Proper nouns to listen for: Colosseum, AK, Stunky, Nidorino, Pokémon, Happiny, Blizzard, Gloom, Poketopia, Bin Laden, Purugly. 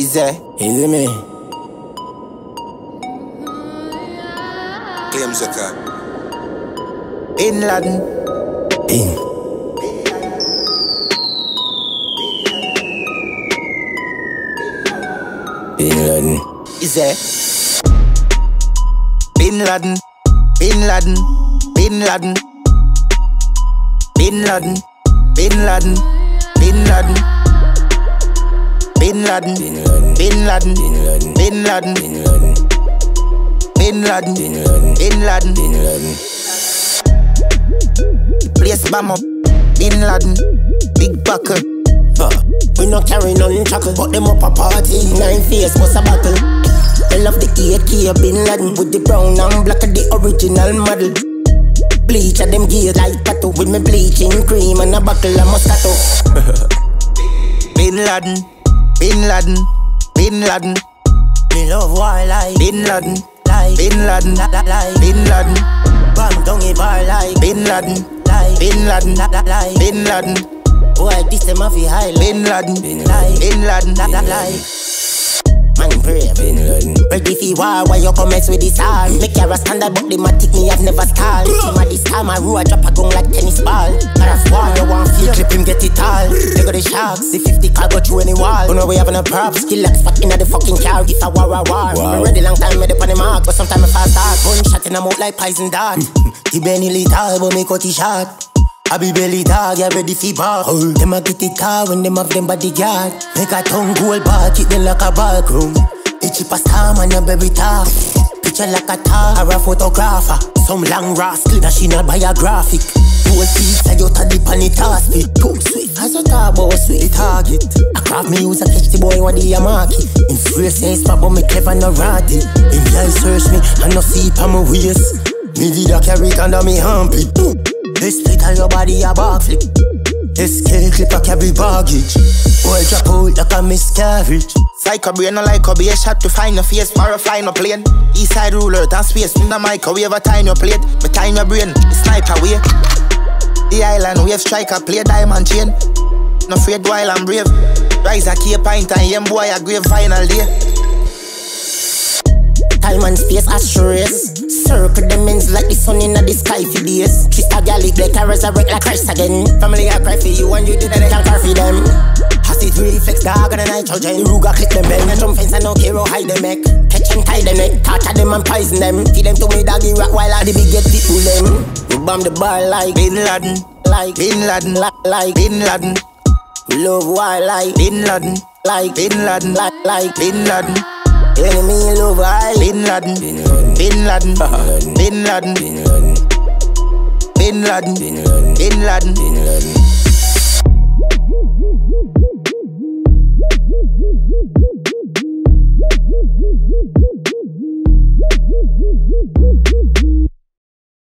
Is it me? Claim Zucker. Bin Laden. In. Bin Laden. Is it? Bin Laden. Bin Laden. Bin Laden. Bin Laden. Bin Laden. Bin Laden. Bin Laden. Bin Laden. Bin Laden. Bin Laden. Bin Laden. Bin Laden. Bin Laden. Place bomb up. Bin Laden. Big bucket. We no carry none chuckle, but them up a party. 9 face must a battle. I love the AK Bin Laden with the brown and black of the original model. Bleach at them gears like tattoo with me bleaching cream and a buckle of Moscato. Bin Laden, Bin Laden, Bin Laden. Me love why like Bin Laden, like Bin Laden, like Bin Laden. Bam down a bar like Bin Laden, like Bin Laden, like Bin Laden. Boy, this them a fi high. Bin Laden, Bin Laden, Bin Laden, lie. Man brave, Bin Laden. Ready fi war, why you come mess with this all? Make your standard, but the matic me have never stalled. Team at this time, I rule, I drop a gun like tennis ball. But I swear, you want feel clip him, get it all. They got the sharks, the 50 car go through any wall. Don't know we having a props, kill like spot inna the fucking car. If I war. Wow. Ready long time, made up on the mark, but sometimes I fast out. Gunshot in a mouth like poison dart. He been a little, but me cut his shot. I be belly dog, I ready for bark. Them a get it car when them have them bodyguard. Make a tongue goal bar, kick them like a backroom. It's cheap as time and a baby talk. Picture like a tar or a photographer. Some long rascal, that she not biographic. Whole pizza, you to dip on the tasty. Cook sweet, as you talk about sweet target. I craft me use a catch the boy when they a market. In free sense, but me clever no ratty. If y'all search me, I no see it on my waist. Me did a carry it under me armpit. This split on your body a backflip. This scale clip a carry baggage. Boy drop out like a miscarriage. Psycho brain no like a be a shot to find a face. Or a fly no plane. Eastside ruler and space. In the microwave a time your plate. Me time your brain, snipe away. The island wave striker play diamond chain. No afraid while I'm brave. Rise a key pint and young boy a grave final day. Time and space asterisk. Circle the means like the sun in the sky for days. Twist a galley, they can resurrect like Christ again. Family I cry for you and you do that they can cry for them. Acid reflex, dog and a nitrogen. Ruga click them bell, jump fence and no care how high they make. Catch and tie them neck, torture them and poison them. Feed them to me doggy rock while I the big get people them. We bomb the bar like Bin Laden, like Bin Laden, like Bin Laden. We love wild like Bin Laden, like Bin Laden, like Bin Laden. Enemy love I Bin Laden, Bin Laden, Bin Laden, Bin Laden, Bin Laden, Bin Laden.